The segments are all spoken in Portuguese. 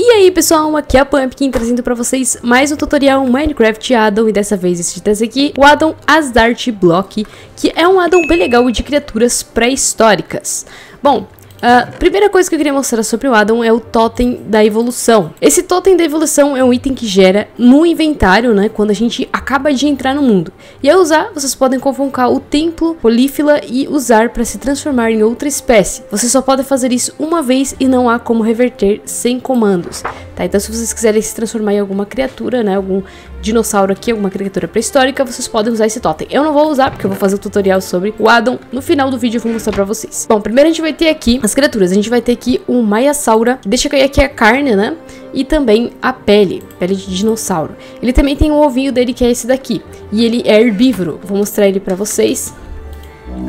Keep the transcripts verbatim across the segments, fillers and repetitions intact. E aí pessoal, aqui é a Pumpkin trazendo pra vocês mais um tutorial Minecraft Addon, e dessa vez esse trazer aqui o Addon AzhdarchiBlock, que é um Addon bem legal de criaturas pré-históricas. Bom, a primeira coisa que eu queria mostrar sobre o Addon é o Totem da Evolução. Esse Totem da Evolução é um item que gera no inventário, né, quando a gente acaba de entrar no mundo. E ao usar, vocês podem convocar o Templo, Polífila e usar para se transformar em outra espécie. Você só pode fazer isso uma vez e não há como reverter sem comandos. Tá, então se vocês quiserem se transformar em alguma criatura, né, algum dinossauro aqui, alguma criatura pré-histórica, vocês podem usar esse totem. Eu não vou usar porque eu vou fazer um tutorial sobre o Addon. No final do vídeo eu vou mostrar pra vocês. Bom, primeiro a gente vai ter aqui as criaturas. A gente vai ter aqui o Maiasaura. Deixa eu cair aqui a carne, né? E também a pele, pele de dinossauro. Ele também tem um ovinho dele que é esse daqui. E ele é herbívoro. Vou mostrar ele pra vocês.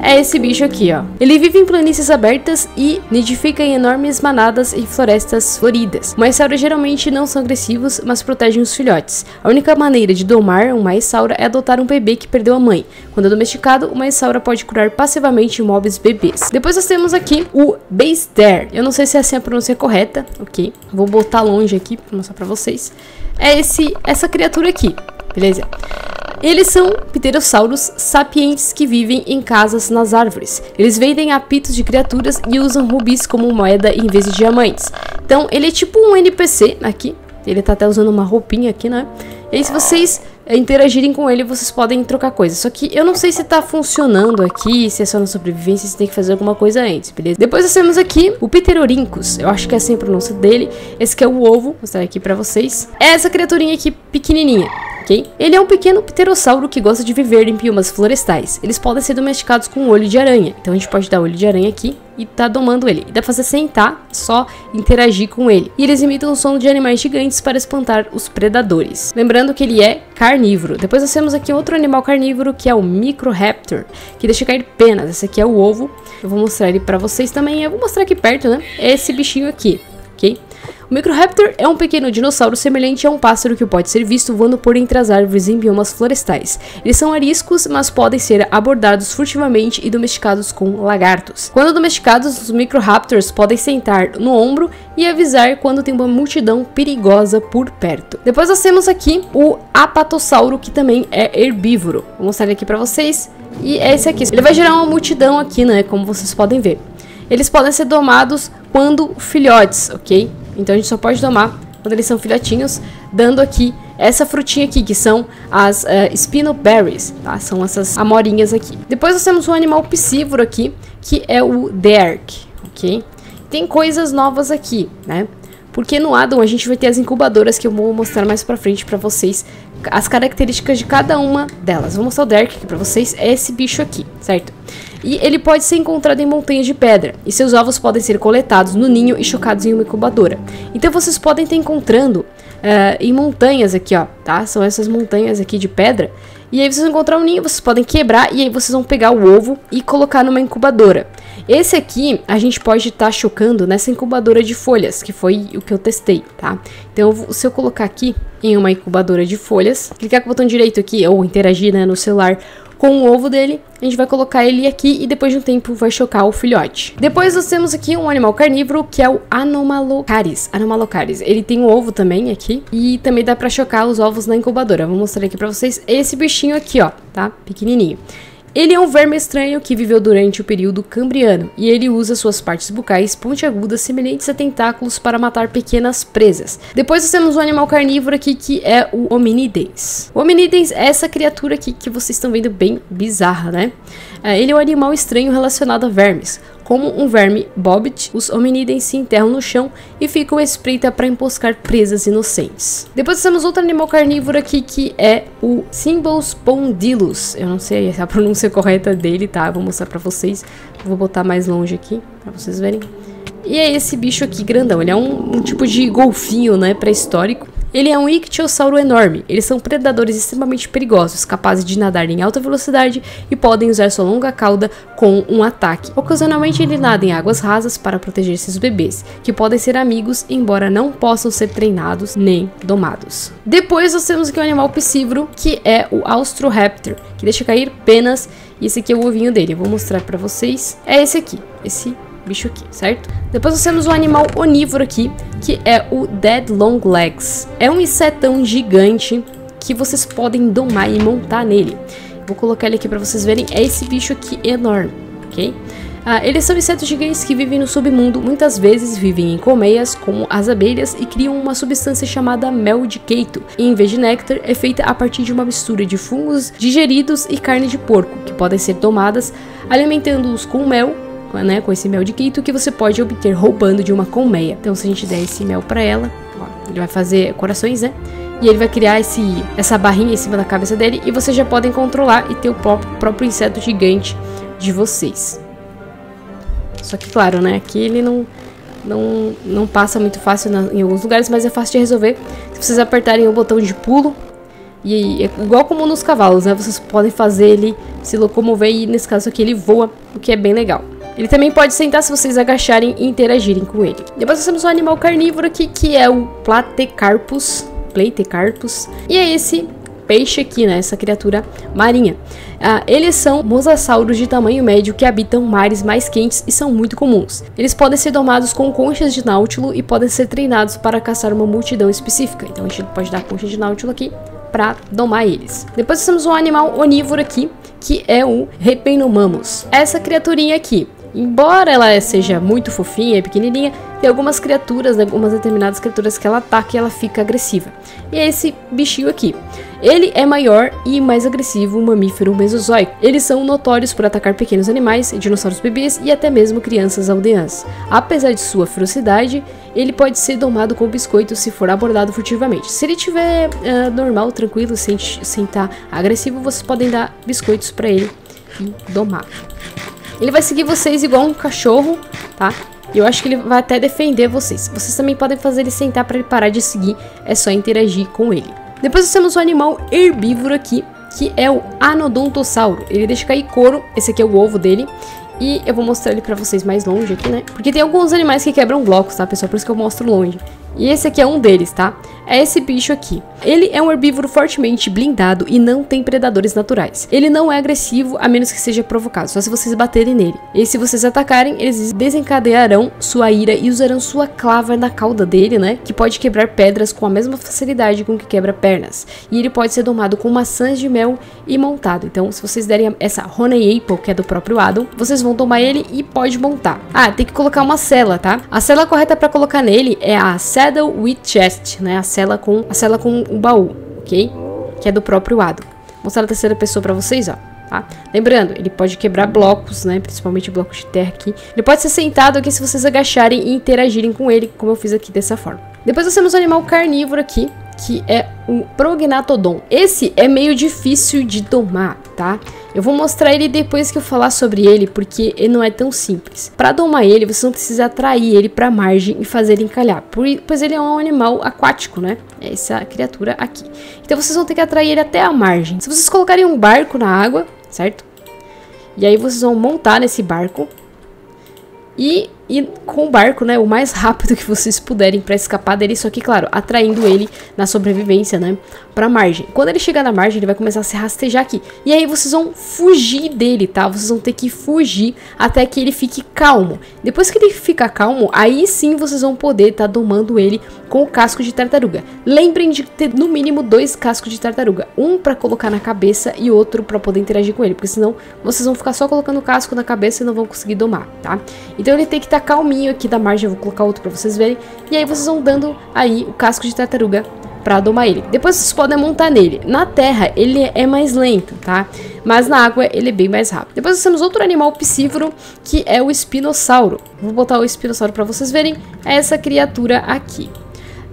É esse bicho aqui, ó. Ele vive em planícies abertas e nidifica em enormes manadas e florestas floridas. Maiasaura geralmente não são agressivos, mas protegem os filhotes. A única maneira de domar um Maiasaura é adotar um bebê que perdeu a mãe. Quando é domesticado, o Maiasaura pode curar passivamente mobs bebês. Depois nós temos aqui o Beisdair. Eu não sei se é assim a pronúncia correta, ok? Vou botar longe aqui pra mostrar pra vocês. É esse, essa criatura aqui, beleza? Eles são pterossauros sapientes que vivem em casas nas árvores. Eles vendem apitos de criaturas e usam rubis como moeda em vez de diamantes. Então ele é tipo um N P C aqui. Ele tá até usando uma roupinha aqui, né? E aí se vocês interagirem com ele, vocês podem trocar coisas. Só que eu não sei se tá funcionando aqui, se é só na sobrevivência, se tem que fazer alguma coisa antes, beleza? Depois nós temos aqui o Pterorincus. Eu acho que é assim a pronúncia dele. Esse que é o ovo, vou mostrar aqui pra vocês. É essa criaturinha aqui pequenininha. Okay? Ele é um pequeno pterossauro que gosta de viver em piumas florestais. Eles podem ser domesticados com olho de aranha. Então a gente pode dar olho de aranha aqui e tá domando ele. E dá pra fazer sentar, só interagir com ele. E eles imitam o som de animais gigantes para espantar os predadores. Lembrando que ele é carnívoro. Depois nós temos aqui outro animal carnívoro, que é o Microraptor, que deixa cair penas. Esse aqui é o ovo. Eu vou mostrar ele pra vocês também. Eu vou mostrar aqui perto, né? É esse bichinho aqui, ok? O Microraptor é um pequeno dinossauro semelhante a um pássaro que pode ser visto voando por entre as árvores em biomas florestais. Eles são ariscos, mas podem ser abordados furtivamente e domesticados com lagartos. Quando domesticados, os Microraptors podem sentar no ombro e avisar quando tem uma multidão perigosa por perto. Depois nós temos aqui o Apatossauro, que também é herbívoro. Vou mostrar ele aqui pra vocês. E é esse aqui. Ele vai gerar uma multidão aqui, né? Como vocês podem ver. Eles podem ser domados quando filhotes, ok? Então a gente só pode domar quando eles são filhotinhos, dando aqui essa frutinha aqui, que são as uh, Spino Berries, tá? São essas amorinhas aqui. Depois nós temos um animal piscívoro aqui, que é o Derek, ok? Tem coisas novas aqui, né? Porque no Addon a gente vai ter as incubadoras, que eu vou mostrar mais pra frente pra vocês, as características de cada uma delas. Vou mostrar o Derek aqui pra vocês, é esse bicho aqui, certo? E ele pode ser encontrado em montanhas de pedra, e seus ovos podem ser coletados no ninho e chocados em uma incubadora. Então vocês podem estar encontrando uh, em montanhas aqui, ó, tá? São essas montanhas aqui de pedra. E aí vocês vão encontrar um ninho, vocês podem quebrar, e aí vocês vão pegar o ovo e colocar numa incubadora. Esse aqui a gente pode estar chocando nessa incubadora de folhas, que foi o que eu testei, tá? Então se eu colocar aqui em uma incubadora de folhas, clicar com o botão direito aqui, ou interagir, né, no celular com o ovo dele, a gente vai colocar ele aqui e depois de um tempo vai chocar o filhote. Depois nós temos aqui um animal carnívoro, que é o Anomalocaris. Anomalocaris, ele tem um ovo também aqui e também dá pra chocar os ovos na incubadora. Vou mostrar aqui pra vocês esse bichinho aqui, ó, tá? Pequenininho. Ele é um verme estranho que viveu durante o período Cambriano, e ele usa suas partes bucais pontiagudas semelhantes a tentáculos para matar pequenas presas. Depois nós temos um animal carnívoro aqui, que é o Hominidens. O Hominidens é essa criatura aqui que vocês estão vendo bem bizarra, né? Ele é um animal estranho relacionado a vermes. Como um verme bobbit, os hominidens se enterram no chão e ficam à espreita para emboscar presas inocentes. Depois temos outro animal carnívoro aqui, que é o Symbospondylus. Eu não sei a pronúncia correta dele, tá? Vou mostrar pra vocês. Vou botar mais longe aqui, pra vocês verem. E é esse bicho aqui grandão. Ele é um, um tipo de golfinho, né? Pré-histórico. Ele é um ictiossauro enorme. Eles são predadores extremamente perigosos, capazes de nadar em alta velocidade e podem usar sua longa cauda com um ataque. Ocasionalmente ele nada em águas rasas para proteger seus bebês, que podem ser amigos, embora não possam ser treinados nem domados. Depois nós temos aqui um animal piscívoro, que é o Austroraptor, que deixa cair penas, e esse aqui é o ovinho dele. Eu vou mostrar pra vocês. É esse aqui, esse bicho aqui, certo? Depois nós temos um animal onívoro aqui, que é o Dead Long Legs. É um insetão gigante que vocês podem domar e montar nele. Vou colocar ele aqui pra vocês verem, é esse bicho aqui enorme, ok? Ah, eles são insetos gigantes que vivem no submundo, muitas vezes vivem em colmeias, como as abelhas, e criam uma substância chamada mel de queito. E, em vez de néctar, é feita a partir de uma mistura de fungos digeridos e carne de porco, que podem ser tomadas, alimentando-os com mel, né, com esse mel de queito, que você pode obter roubando de uma colmeia. Então, se a gente der esse mel pra ela, ó, ele vai fazer corações, né? E ele vai criar esse, essa barrinha em cima da cabeça dele, e vocês já podem controlar e ter o próprio, próprio inseto gigante de vocês. Só que, claro, né, aqui ele não, não, não passa muito fácil na, em alguns lugares, mas é fácil de resolver se vocês apertarem o botão de pulo. E é igual como nos cavalos, né, vocês podem fazer ele se locomover, e nesse caso aqui ele voa, o que é bem legal. Ele também pode sentar se vocês agacharem e interagirem com ele. Depois nós temos um animal carnívoro aqui, que é o Platecarpus, Platecarpus, e é esse peixe aqui, né, essa criatura marinha. Ah, eles são mosasauros de tamanho médio que habitam mares mais quentes e são muito comuns. Eles podem ser domados com conchas de náutilo e podem ser treinados para caçar uma multidão específica. Então a gente pode dar concha de náutilo aqui para domar eles. Depois nós temos um animal onívoro aqui, que é o Repenomamos. Essa criaturinha aqui, embora ela seja muito fofinha e pequenininha, tem algumas criaturas, né, algumas determinadas criaturas que ela ataca e ela fica agressiva. E é esse bichinho aqui. Ele é maior e mais agressivo, um mamífero mesozoico. Eles são notórios por atacar pequenos animais, dinossauros bebês e até mesmo crianças aldeãs. Apesar de sua ferocidade, ele pode ser domado com biscoito se for abordado furtivamente. Se ele estiver uh, normal, tranquilo, sem estar agressivo, vocês podem dar biscoitos para ele e domar. Ele vai seguir vocês igual um cachorro, tá? E eu acho que ele vai até defender vocês. Vocês também podem fazer ele sentar para ele parar de seguir, é só interagir com ele. Depois nós temos um animal herbívoro aqui, que é o Anodontossauro. Ele deixa cair couro, esse aqui é o ovo dele. E eu vou mostrar ele pra vocês mais longe aqui, né? Porque tem alguns animais que quebram blocos, tá, pessoal? Por isso que eu mostro longe. E esse aqui é um deles, tá? É esse bicho aqui. Ele é um herbívoro fortemente blindado e não tem predadores naturais. Ele não é agressivo a menos que seja provocado, só se vocês baterem nele. E se vocês atacarem, eles desencadearão sua ira e usarão sua clava na cauda dele, né? Que pode quebrar pedras com a mesma facilidade com que quebra pernas. E ele pode ser domado com maçãs de mel e montado. Então, se vocês derem essa Honey Apple, que é do próprio Adam, vocês vão tomar ele e pode montar. Ah, tem que colocar uma sela, tá? A sela correta pra colocar nele é a Saddle with Chest, né? A sela com a sela com um baú, ok? Que é do próprio Adam. Vou mostrar a terceira pessoa pra vocês, ó. Tá? Lembrando, ele pode quebrar blocos, né? Principalmente blocos de terra aqui. Ele pode ser sentado aqui se vocês agacharem e interagirem com ele, como eu fiz aqui dessa forma. Depois nós temos um animal carnívoro aqui, que é o Prognatodon. Esse é meio difícil de domar, tá? Eu vou mostrar ele depois que eu falar sobre ele, porque ele não é tão simples. Para domar ele, você não precisa atrair ele para a margem e fazer ele encalhar, pois ele é um animal aquático, né? É essa criatura aqui. Então vocês vão ter que atrair ele até a margem. Se vocês colocarem um barco na água, certo? E aí vocês vão montar nesse barco. E, e com o barco, né, o mais rápido que vocês puderem para escapar dele, só que, claro, atraindo ele na sobrevivência, né, pra margem. Quando ele chegar na margem, ele vai começar a se rastejar aqui. E aí vocês vão fugir dele, tá? Vocês vão ter que fugir até que ele fique calmo. Depois que ele ficar calmo, aí sim vocês vão poder estar domando ele com o casco de tartaruga. Lembrem de ter, no mínimo, dois cascos de tartaruga. Um pra colocar na cabeça e outro pra poder interagir com ele, porque senão vocês vão ficar só colocando o casco na cabeça e não vão conseguir domar, tá? Então ele tem que estar tá calminho aqui da margem, eu vou colocar outro pra vocês verem. E aí vocês vão dando aí o casco de tartaruga pra domar ele. Depois vocês podem montar nele. Na terra ele é mais lento, tá? Mas na água ele é bem mais rápido. Depois nós temos outro animal piscívoro, que é o espinossauro. Vou botar o espinossauro pra vocês verem. É essa criatura aqui.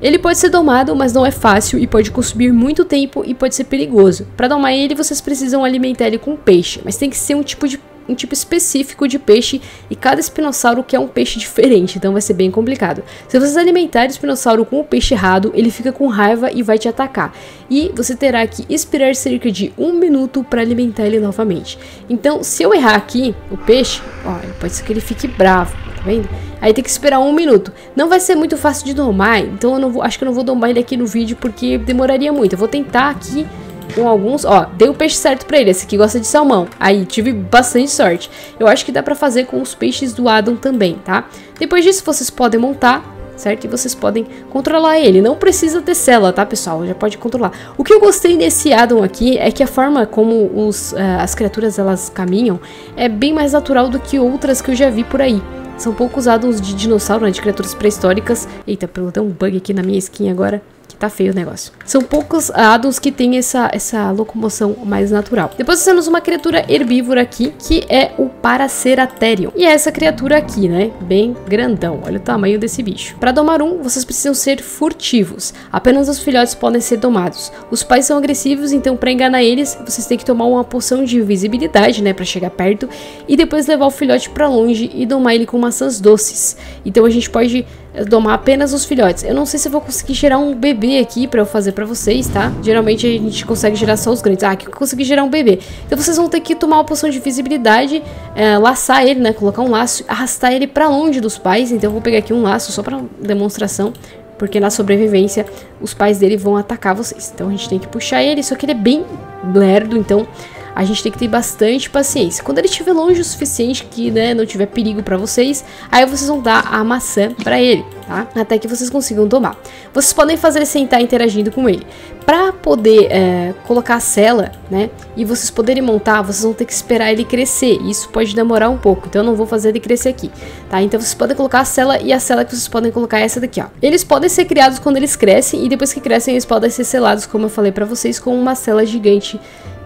Ele pode ser domado, mas não é fácil e pode consumir muito tempo e pode ser perigoso. Pra domar ele, vocês precisam alimentar ele com peixe, mas tem que ser um tipo de um tipo específico de peixe, e cada espinossauro quer um peixe diferente, então vai ser bem complicado. Se vocês alimentarem o espinossauro com o peixe errado, ele fica com raiva e vai te atacar. E você terá que esperar cerca de um minuto para alimentar ele novamente. Então, se eu errar aqui o peixe, ó, pode ser que ele fique bravo, tá vendo? Aí tem que esperar um minuto. Não vai ser muito fácil de domar, então eu não vou, acho que eu não vou domar ele aqui no vídeo porque demoraria muito. Eu vou tentar aqui com alguns, ó, dei o peixe certo pra ele, esse aqui gosta de salmão, aí tive bastante sorte. Eu acho que dá pra fazer com os peixes do Adam também, tá? Depois disso vocês podem montar, certo? E vocês podem controlar ele, não precisa ter cela, tá, pessoal? Já pode controlar. O que eu gostei desse Addon aqui é que a forma como os, uh, as criaturas elas caminham é bem mais natural do que outras que eu já vi por aí. São poucos Addons de dinossauro, né, de criaturas pré-históricas. Eita, pelo deu um bug aqui na minha skin agora, que tá feio o negócio. São poucos Addons que tem essa, essa locomoção mais natural. Depois nós temos uma criatura herbívora aqui, que é o Paraceratherium. E é essa criatura aqui, né? Bem grandão. Olha o tamanho desse bicho. Para domar um, vocês precisam ser furtivos. Apenas os filhotes podem ser domados. Os pais são agressivos, então para enganar eles, vocês têm que tomar uma poção de invisibilidade, né? Para chegar perto. E depois levar o filhote para longe e domar ele com maçãs doces. Então a gente pode domar apenas os filhotes. Eu não sei se eu vou conseguir gerar um bebê aqui pra eu fazer pra vocês, tá? Geralmente a gente consegue gerar só os grandes. Ah, aqui eu consegui gerar um bebê. Então vocês vão ter que tomar uma poção de visibilidade, é, laçar ele, né? Colocar um laço, arrastar ele pra longe dos pais. Então eu vou pegar aqui um laço só pra demonstração, porque na sobrevivência os pais dele vão atacar vocês. Então a gente tem que puxar ele, só que ele é bem lerdo, então a gente tem que ter bastante paciência. Quando ele estiver longe o suficiente que, né, não tiver perigo pra vocês, aí vocês vão dar a maçã pra ele, tá? Até que vocês consigam domar. Vocês podem fazer ele sentar interagindo com ele. Pra poder é, colocar a sela, né, e vocês poderem montar, vocês vão ter que esperar ele crescer. Isso pode demorar um pouco, então eu não vou fazer ele crescer aqui, tá? Então vocês podem colocar a sela, e a sela que vocês podem colocar é essa daqui, ó. Eles podem ser criados quando eles crescem, e depois que crescem eles podem ser selados, como eu falei pra vocês, com uma sela gigante,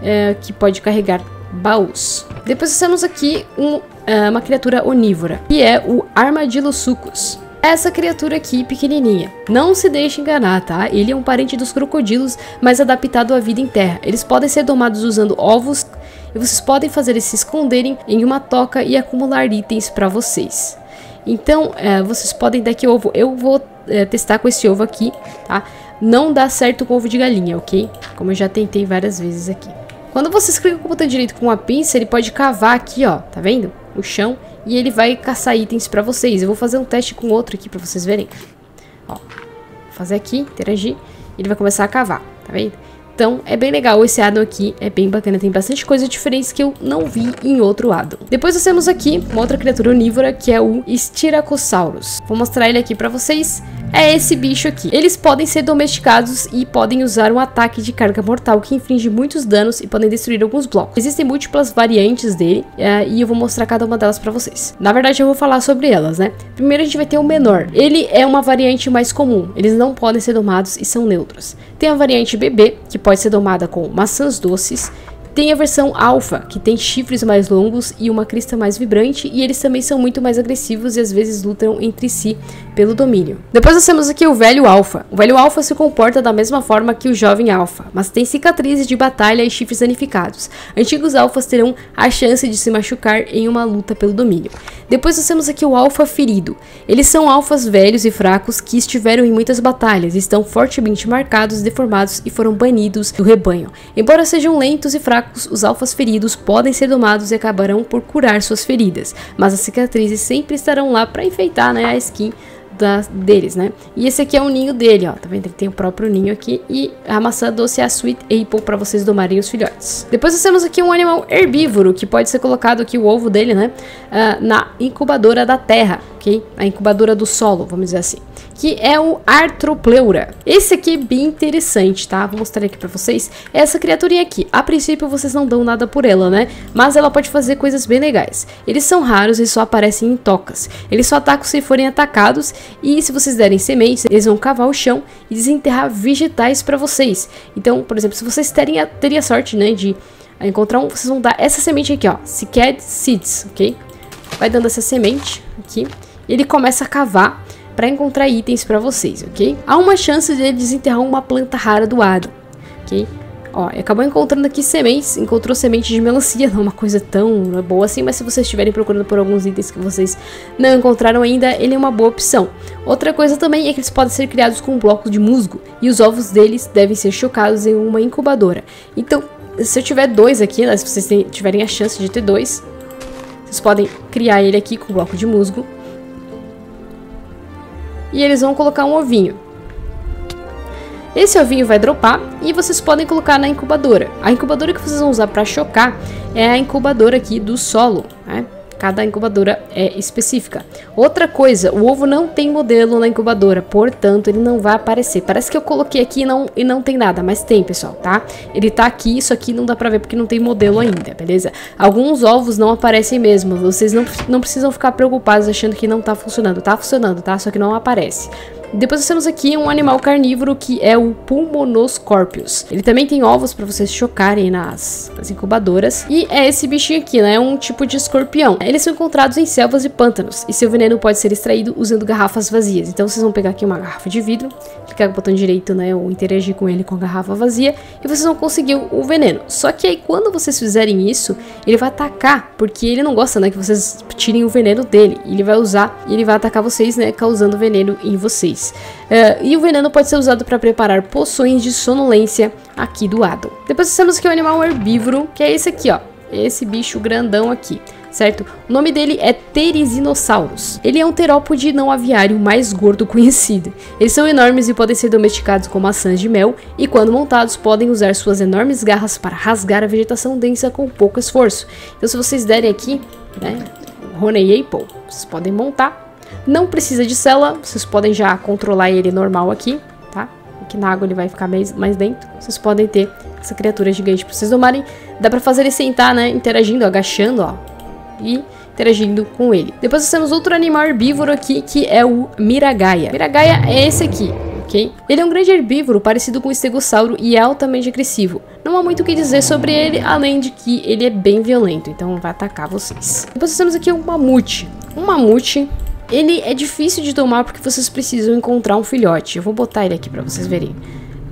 é, que pode carregar baús. Depois nós temos aqui um, é, uma criatura onívora, que é o Armadillosucos. Essa criatura aqui pequenininha. Não se deixe enganar, tá? Ele é um parente dos crocodilos, mas adaptado à vida em terra. Eles podem ser domados usando ovos, e vocês podem fazer eles se esconderem em uma toca e acumular itens pra vocês. Então, é, vocês podem dar que ovo. Eu vou é, testar com esse ovo aqui, tá? Não dá certo com ovo de galinha, ok? Como eu já tentei várias vezes aqui. Quando vocês clicam com o botão direito com uma pinça, ele pode cavar aqui, ó, tá vendo? O chão, e ele vai caçar itens pra vocês. Eu vou fazer um teste com outro aqui pra vocês verem. Ó, vou fazer aqui, interagir, ele vai começar a cavar, tá vendo? Então, é bem legal esse Addon aqui, é bem bacana, tem bastante coisa diferente que eu não vi em outro Addon. Depois nós temos aqui uma outra criatura onívora, que é o Estiracossauros. Vou mostrar ele aqui pra vocês. É esse bicho aqui. Eles podem ser domesticados e podem usar um ataque de carga mortal que inflige muitos danos e podem destruir alguns blocos. Existem múltiplas variantes dele, uh, e eu vou mostrar cada uma delas pra vocês. Na verdade eu vou falar sobre elas, né? Primeiro a gente vai ter o menor. Ele é uma variante mais comum. Eles não podem ser domados e são neutros. Tem a variante bebê, que pode ser domada com maçãs doces. Tem a versão alfa, que tem chifres mais longos e uma crista mais vibrante, e eles também são muito mais agressivos e às vezes lutam entre si pelo domínio. Depois nós temos aqui o velho alfa. O velho alfa se comporta da mesma forma que o jovem alfa, mas tem cicatrizes de batalha e chifres danificados. Antigos alfas terão a chance de se machucar em uma luta pelo domínio. Depois nós temos aqui o alfa ferido. Eles são alfas velhos e fracos que estiveram em muitas batalhas, estão fortemente marcados, deformados e foram banidos do rebanho. Embora sejam lentos e fracos, os alfas feridos podem ser domados e acabarão por curar suas feridas, mas as cicatrizes sempre estarão lá para enfeitar, né, a skin da, deles, né? E esse aqui é o ninho dele, ó, tá vendo? Ele tem o próprio ninho aqui, e a maçã doce é a Sweet Apple para vocês domarem os filhotes. Depois nós temos aqui um animal herbívoro, que pode ser colocado aqui o ovo dele, né, uh, na incubadora da terra, ok? A incubadora do solo, vamos dizer assim, que é o Arthropleura. Esse aqui é bem interessante, tá? Vou mostrar aqui pra vocês. Essa criaturinha aqui, a princípio vocês não dão nada por ela, né? Mas ela pode fazer coisas bem legais. Eles são raros e só aparecem em tocas. Eles só atacam se forem atacados, e se vocês derem sementes, eles vão cavar o chão e desenterrar vegetais pra vocês. Então, por exemplo, se vocês terem a, terem a sorte, né, de encontrar um, vocês vão dar essa semente aqui, ó, Cicad Seeds, ok? Vai dando essa semente aqui, e ele começa a cavar para encontrar itens para vocês, ok? Há uma chance de ele desenterrar uma planta rara do Addon, ok? Ó, acabou encontrando aqui sementes, encontrou semente de melancia, não é uma coisa tão boa assim, mas se vocês estiverem procurando por alguns itens que vocês não encontraram ainda, ele é uma boa opção. Outra coisa também é que eles podem ser criados com blocos de musgo, e os ovos deles devem ser chocados em uma incubadora. Então, se eu tiver dois aqui, né, se vocês tiverem a chance de ter dois, vocês podem criar ele aqui com bloco de musgo. E eles vão colocar um ovinho. Esse ovinho vai dropar e vocês podem colocar na incubadora. A incubadora que vocês vão usar para chocar é a incubadora aqui do solo, né? Cada incubadora é específica. Outra coisa, o ovo não tem modelo na incubadora, portanto ele não vai aparecer. Parece que eu coloquei aqui e não, e não tem nada, mas tem, pessoal, tá? Ele tá aqui, isso aqui não dá pra ver porque não tem modelo ainda, beleza? Alguns ovos não aparecem mesmo, vocês não, não precisam ficar preocupados achando que não tá funcionando. Tá funcionando, tá? Só que não aparece. Depois nós temos aqui um animal carnívoro que é o Pulmonoscorpius. Ele também tem ovos para vocês chocarem nas, nas incubadoras. E é esse bichinho aqui, né? É um tipo de escorpião. Eles são encontrados em selvas e pântanos. E seu veneno pode ser extraído usando garrafas vazias. Então vocês vão pegar aqui uma garrafa de vidro, clicar com o botão direito, né? Ou interagir com ele com a garrafa vazia. E vocês vão conseguir o veneno. Só que aí quando vocês fizerem isso, ele vai atacar. Porque ele não gosta, né? Que vocês tirem o veneno dele. Ele vai usar e ele vai atacar vocês, né? Causando veneno em vocês. Uh, e o veneno pode ser usado para preparar poções de sonolência aqui do lado. Depois nós temos aqui o animal herbívoro, que é esse aqui, ó. Esse bicho grandão aqui, certo? O nome dele é Pterorincus. Ele é um terópode não aviário mais gordo conhecido. Eles são enormes e podem ser domesticados com maçãs de mel, e quando montados podem usar suas enormes garras para rasgar a vegetação densa com pouco esforço. Então se vocês derem aqui, né, Honey Apple, vocês podem montar. Não precisa de cela, vocês podem já controlar ele normal aqui, tá? Aqui na água ele vai ficar mais, mais dentro. Vocês podem ter essa criatura gigante pra vocês domarem. Dá pra fazer ele sentar, né? Interagindo, agachando, ó. E interagindo com ele. Depois nós temos outro animal herbívoro aqui, que é o Miragaia. Miragaia é esse aqui, ok? Ele é um grande herbívoro, parecido com o estegossauro e é altamente agressivo. Não há muito o que dizer sobre ele, além de que ele é bem violento. Então vai atacar vocês. Depois nós temos aqui um mamute. Um mamute... Ele é difícil de domar porque vocês precisam encontrar um filhote. Eu vou botar ele aqui pra vocês verem.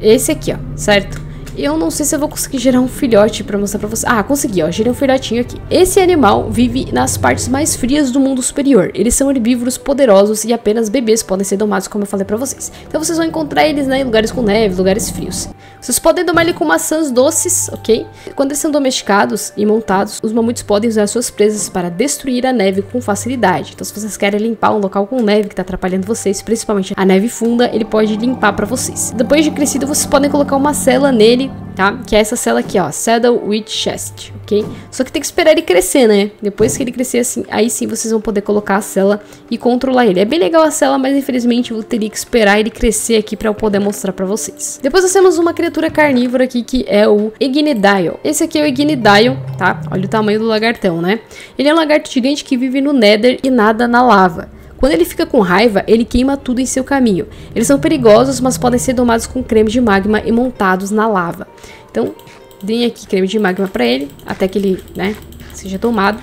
Esse aqui, ó, certo? Eu não sei se eu vou conseguir gerar um filhote pra mostrar pra vocês. Ah, consegui, ó, gerei um filhotinho aqui. Esse animal vive nas partes mais frias do mundo superior. Eles são herbívoros poderosos e apenas bebês podem ser domados, como eu falei pra vocês. Então vocês vão encontrar eles, né, em lugares com neve, lugares frios. Vocês podem domar ele com maçãs doces, ok? Quando eles são domesticados e montados, os mamutes podem usar suas presas para destruir a neve com facilidade. Então se vocês querem limpar um local com neve que tá atrapalhando vocês, principalmente a neve funda, ele pode limpar pra vocês. Depois de crescido, vocês podem colocar uma cela nele, tá? Que é essa cela aqui, ó, Saddle with Chest, ok? Só que tem que esperar ele crescer, né? Depois que ele crescer, assim, aí sim vocês vão poder colocar a cela e controlar ele. É bem legal a cela, mas infelizmente eu teria que esperar ele crescer aqui pra eu poder mostrar pra vocês. Depois nós temos uma criatura carnívora aqui, que é o Ignidion. Esse aqui é o Ignidion, tá? Olha o tamanho do lagartão, né? Ele é um lagarto gigante que vive no Nether e nada na lava. Quando ele fica com raiva, ele queima tudo em seu caminho. Eles são perigosos, mas podem ser domados com creme de magma e montados na lava. Então, deem aqui creme de magma pra ele, até que ele, né, seja domado.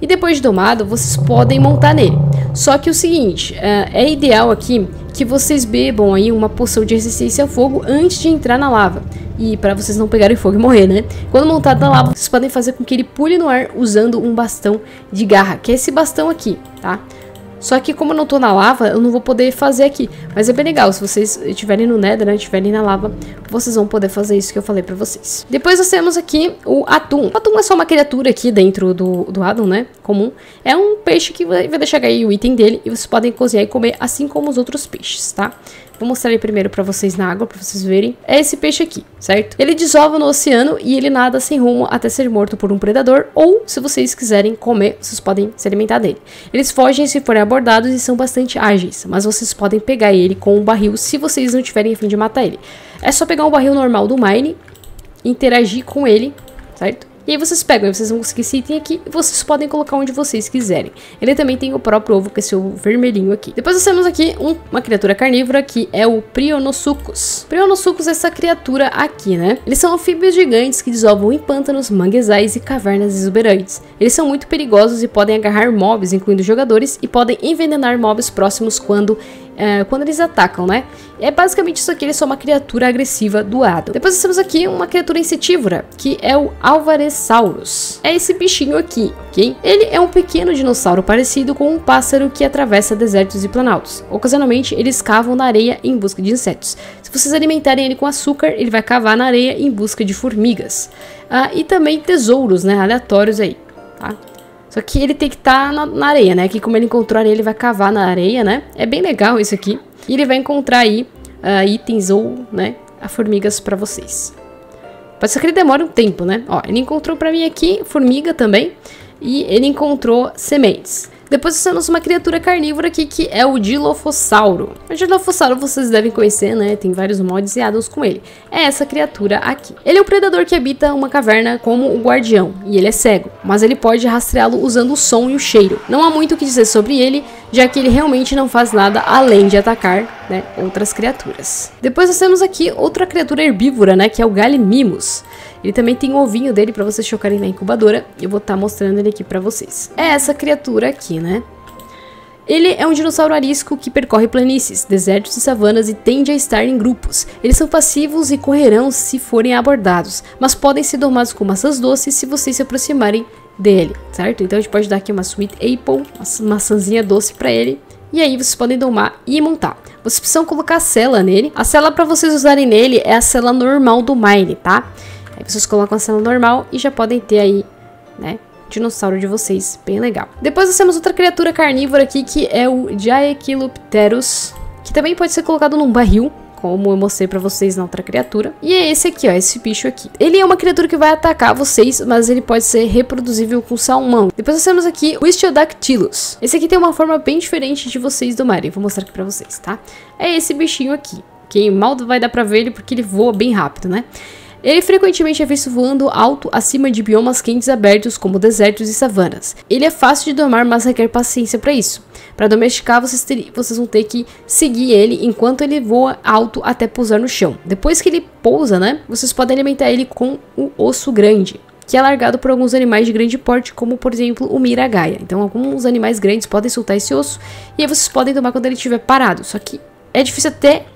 E depois de domado, vocês podem montar nele. Só que o seguinte, é ideal aqui que vocês bebam aí uma poção de resistência ao fogo antes de entrar na lava. E pra vocês não pegarem fogo e morrer, né? Quando montado na lava, vocês podem fazer com que ele pule no ar usando um bastão de garra, que é esse bastão aqui, tá? Só que como eu não tô na lava, eu não vou poder fazer aqui. Mas é bem legal, se vocês estiverem no Nether, né, estiverem na lava, vocês vão poder fazer isso que eu falei pra vocês. Depois nós temos aqui o Atum. O Atum é só uma criatura aqui dentro do, do Atum, né, comum. É um peixe que vai deixar cair o item dele e vocês podem cozinhar e comer assim como os outros peixes, tá? Vou mostrar ele primeiro pra vocês na água, pra vocês verem. É esse peixe aqui, certo? Ele desova no oceano e ele nada sem rumo até ser morto por um predador. Ou, se vocês quiserem comer, vocês podem se alimentar dele. Eles fogem se forem abordados e são bastante ágeis. Mas vocês podem pegar ele com um barril se vocês não tiverem a fim de matar ele. É só pegar um barril normal do Mine, interagir com ele, certo? E aí vocês pegam, vocês vão conseguir esse item aqui e vocês podem colocar onde vocês quiserem. Ele também tem o próprio ovo, que é seu vermelhinho aqui. Depois nós temos aqui um, uma criatura carnívora, que é o Prionossucos. Prionossucos é essa criatura aqui, né? Eles são anfíbios gigantes que desovam em pântanos, manguezais e cavernas exuberantes. Eles são muito perigosos e podem agarrar mobs, incluindo jogadores, e podem envenenar mobs próximos quando... É, quando eles atacam, né? É basicamente isso aqui, ele é só uma criatura agressiva do lado. Depois nós temos aqui uma criatura insetívora, que é o Alvarezsaurus. É esse bichinho aqui, ok? Ele é um pequeno dinossauro parecido com um pássaro que atravessa desertos e planaltos. Ocasionalmente, eles cavam na areia em busca de insetos. Se vocês alimentarem ele com açúcar, ele vai cavar na areia em busca de formigas. Ah, e também tesouros, né? Aleatórios aí, tá? Só que ele tem que estar tá na, na areia, né? Que como ele encontrou a areia, ele vai cavar na areia, né? É bem legal isso aqui. E ele vai encontrar aí uh, itens ou, né, a formigas pra vocês. Pode ser que ele demore um tempo, né? Ó, ele encontrou pra mim aqui formiga também. E ele encontrou sementes. Depois nós temos uma criatura carnívora aqui, que é o Dilophosauro. O Dilophosauro vocês devem conhecer, né? Tem vários mods e addons com ele. É essa criatura aqui. Ele é um predador que habita uma caverna como o guardião, e ele é cego, mas ele pode rastreá-lo usando o som e o cheiro. Não há muito o que dizer sobre ele, já que ele realmente não faz nada além de atacar, né, outras criaturas. Depois nós temos aqui outra criatura herbívora, né, que é o Gallimimus. Ele também tem um ovinho dele pra vocês chocarem na incubadora. Eu vou estar mostrando ele aqui pra vocês. É essa criatura aqui, né? Ele é um dinossauro arisco que percorre planícies, desertos e savanas e tende a estar em grupos. Eles são passivos e correrão se forem abordados, mas podem ser domados com maçãs doces se vocês se aproximarem dele, certo? Então a gente pode dar aqui uma Sweet Apple, uma maçãzinha doce pra ele. E aí vocês podem domar e montar. Vocês precisam colocar a cela nele. A cela pra vocês usarem nele é a cela normal do Mine, tá? Aí vocês colocam a cena normal e já podem ter aí, né, o dinossauro de vocês, bem legal. Depois nós temos outra criatura carnívora aqui, que é o Diaequilopterus, que também pode ser colocado num barril, como eu mostrei pra vocês na outra criatura. E é esse aqui, ó, esse bicho aqui. Ele é uma criatura que vai atacar vocês, mas ele pode ser reproduzível com salmão. Depois nós temos aqui o Stiodactylus. Esse aqui tem uma forma bem diferente de vocês domarem, vou mostrar aqui pra vocês, tá? É esse bichinho aqui, que mal vai dar pra ver ele porque ele voa bem rápido, né? Ele frequentemente é visto voando alto acima de biomas quentes abertos, como desertos e savanas. Ele é fácil de domar, mas requer paciência para isso. Para domesticar, vocês, ter... vocês vão ter que seguir ele enquanto ele voa alto até pousar no chão. Depois que ele pousa, né, vocês podem alimentar ele com o osso grande, que é largado por alguns animais de grande porte, como por exemplo o Miragaia. Então alguns animais grandes podem soltar esse osso, e aí vocês podem domar quando ele estiver parado. Só que é difícil até...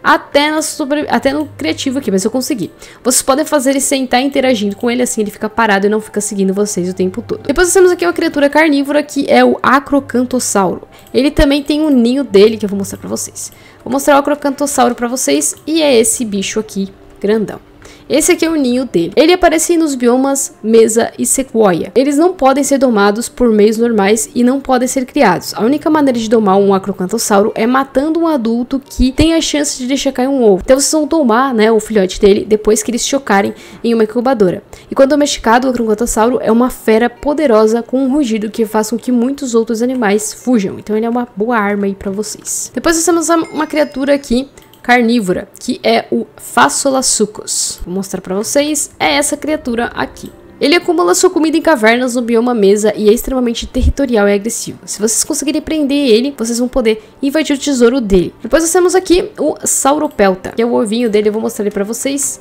Até, na sobre... Até no criativo aqui, mas eu consegui. Vocês podem fazer ele sentar interagindo com ele, assim ele fica parado e não fica seguindo vocês o tempo todo. Depois nós temos aqui uma criatura carnívora, que é o Acrocantossauro. Ele também tem um ninho dele que eu vou mostrar pra vocês. Vou mostrar o Acrocantossauro pra vocês, e é esse bicho aqui, grandão. Esse aqui é o ninho dele. Ele aparece nos biomas mesa e sequoia. Eles não podem ser domados por meios normais e não podem ser criados. A única maneira de domar um acrocantossauro é matando um adulto que tem a chance de deixar cair um ovo. Então vocês vão domar, né, o filhote dele depois que eles chocarem em uma incubadora. E quando domesticado, o acrocantossauro é uma fera poderosa com um rugido que faz com que muitos outros animais fujam. Então ele é uma boa arma aí pra vocês. Depois nós temos uma criatura aqui carnívora, que é o Fassolazucos. Vou mostrar pra vocês, é essa criatura aqui. Ele acumula sua comida em cavernas no bioma mesa e é extremamente territorial e agressivo. Se vocês conseguirem prender ele, vocês vão poder invadir o tesouro dele. Depois nós temos aqui o Sauropelta, que é o ovinho dele, eu vou mostrar ele pra vocês.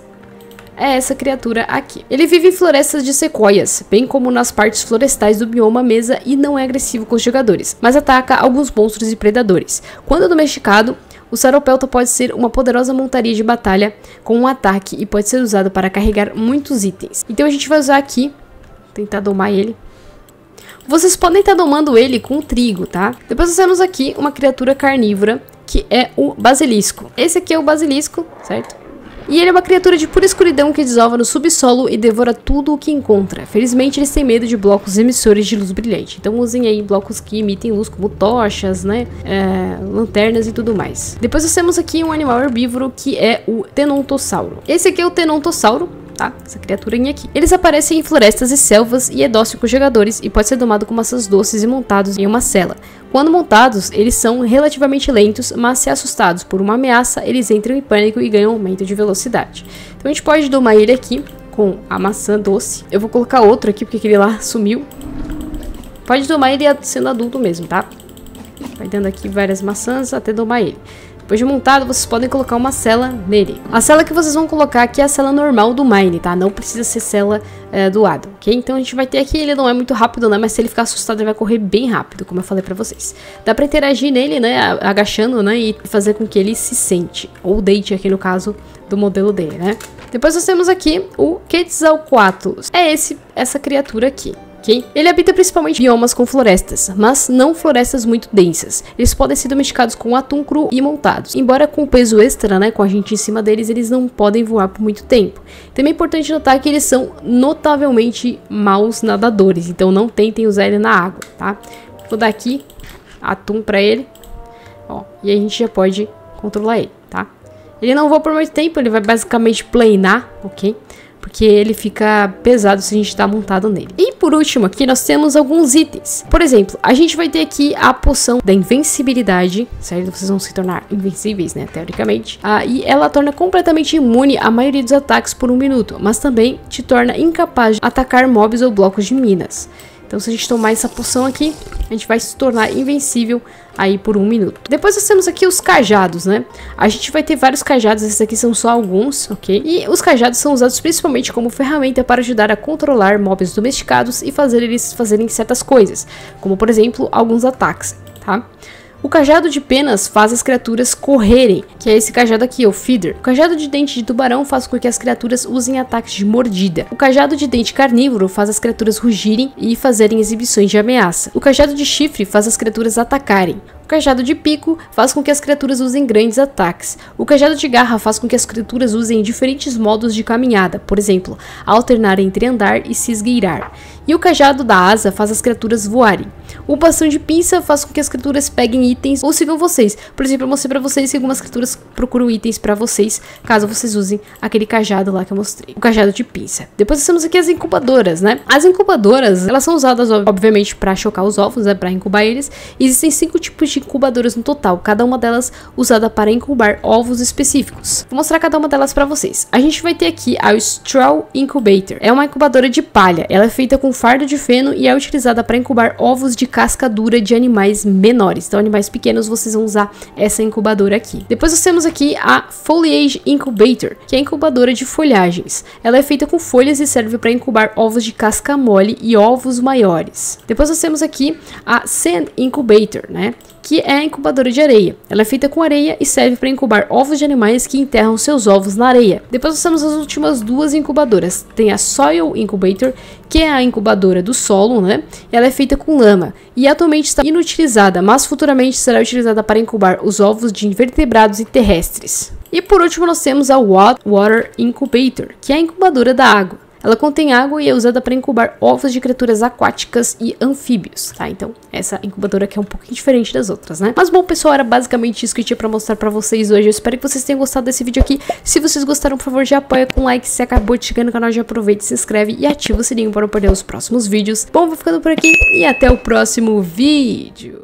É essa criatura aqui. Ele vive em florestas de sequoias, bem como nas partes florestais do bioma mesa, e não é agressivo com os jogadores, mas ataca alguns monstros e predadores. Quando domesticado, o sauropelta pode ser uma poderosa montaria de batalha com um ataque e pode ser usado para carregar muitos itens. Então a gente vai usar aqui, tentar domar ele. Vocês podem estar domando ele com o trigo, tá? Depois nós temos aqui uma criatura carnívora, que é o basilisco. Esse aqui é o basilisco, certo? E ele é uma criatura de pura escuridão que desova no subsolo e devora tudo o que encontra. Felizmente, eles têm medo de blocos emissores de luz brilhante. Então usem aí blocos que emitem luz, como tochas, né, é, lanternas e tudo mais. Depois nós temos aqui um animal herbívoro, que é o Tenontossauro. Esse aqui é o Tenontossauro, tá? Essa criaturinha aqui. Eles aparecem em florestas e selvas e é dócil com jogadores e pode ser domado com maçãs doces e montados em uma cela. Quando montados, eles são relativamente lentos, mas se assustados por uma ameaça, eles entram em pânico e ganham aumento de velocidade. Então a gente pode domar ele aqui com a maçã doce. Eu vou colocar outro aqui porque aquele lá sumiu. Pode domar ele sendo adulto mesmo, tá? Vai dando aqui várias maçãs até domar ele. Depois de montado, vocês podem colocar uma cela nele. A cela que vocês vão colocar aqui é a cela normal do Mine, tá? Não precisa ser cela é, do lado, ok? Então a gente vai ter aqui, ele não é muito rápido, né? Mas se ele ficar assustado, ele vai correr bem rápido, como eu falei pra vocês. Dá pra interagir nele, né? Agachando, né? E fazer com que ele se sente. Ou deite aqui, no caso, do modelo dele, né? Depois nós temos aqui o Quetzalcoatlus. É esse, essa criatura aqui. Okay? Ele habita principalmente biomas com florestas, mas não florestas muito densas. Eles podem ser domesticados com atum cru e montados. Embora com peso extra, né, com a gente em cima deles, eles não podem voar por muito tempo. Também é importante notar que eles são notavelmente maus nadadores, então não tentem usar ele na água, tá? Vou dar aqui atum pra ele, ó, e a gente já pode controlar ele, tá? Ele não voa por muito tempo, ele vai basicamente planar, ok? Porque ele fica pesado se a gente tá montado nele. E por último aqui nós temos alguns itens. Por exemplo, a gente vai ter aqui a poção da invencibilidade, certo? Vocês vão se tornar invencíveis, né? Teoricamente. Ah, e ela torna completamente imune a maioria dos ataques por um minuto, mas também te torna incapaz de atacar mobs ou blocos de minas. Então se a gente tomar essa poção aqui, a gente vai se tornar invencível aí por um minuto. Depois nós temos aqui os cajados, né? A gente vai ter vários cajados, esses aqui são só alguns, ok? E os cajados são usados principalmente como ferramenta para ajudar a controlar mobs domesticados e fazer eles fazerem certas coisas, como por exemplo, alguns ataques, tá? O cajado de penas faz as criaturas correrem, que é esse cajado aqui, o feeder. O cajado de dente de tubarão faz com que as criaturas usem ataques de mordida. O cajado de dente carnívoro faz as criaturas rugirem e fazerem exibições de ameaça. O cajado de chifre faz as criaturas atacarem. O cajado de pico faz com que as criaturas usem grandes ataques. O cajado de garra faz com que as criaturas usem diferentes modos de caminhada, por exemplo, alternar entre andar e se esgueirar. E o cajado da asa faz as criaturas voarem. O bastão de pinça faz com que as criaturas peguem itens ou sigam vocês. Por exemplo, eu mostrei pra vocês que algumas criaturas procuram itens pra vocês, caso vocês usem aquele cajado lá que eu mostrei. O cajado de pinça. Depois nós temos aqui as incubadoras, né? As incubadoras, elas são usadas, obviamente, pra chocar os ovos, né? Pra incubar eles. Existem cinco tipos de incubadoras no total, cada uma delas usada para incubar ovos específicos. Vou mostrar cada uma delas para vocês. A gente vai ter aqui a Straw Incubator. É uma incubadora de palha. Ela é feita com fardo de feno e é utilizada para incubar ovos de casca dura de animais menores. Então, animais pequenos, vocês vão usar essa incubadora aqui. Depois nós temos aqui a Foliage Incubator, que é a incubadora de folhagens. Ela é feita com folhas e serve para incubar ovos de casca mole e ovos maiores. Depois nós temos aqui a Sand Incubator, né? que é a incubadora de areia. Ela é feita com areia e serve para incubar ovos de animais que enterram seus ovos na areia. Depois nós temos as últimas duas incubadoras. Tem a Soil Incubator, que é a incubadora do solo, né? Ela é feita com lama e atualmente está inutilizada, mas futuramente será utilizada para incubar os ovos de invertebrados e terrestres. E por último nós temos a Water Incubator, que é a incubadora da água. Ela contém água e é usada para incubar ovos de criaturas aquáticas e anfíbios, tá? Então, essa incubadora aqui é um pouquinho diferente das outras, né? Mas bom, pessoal, era basicamente isso que eu tinha para mostrar para vocês hoje. Eu espero que vocês tenham gostado desse vídeo aqui. Se vocês gostaram, por favor, já apoia com like. Se acabou de chegar no canal, já aproveita, se inscreve e ativa o sininho para não perder os próximos vídeos. Bom, vou ficando por aqui e até o próximo vídeo.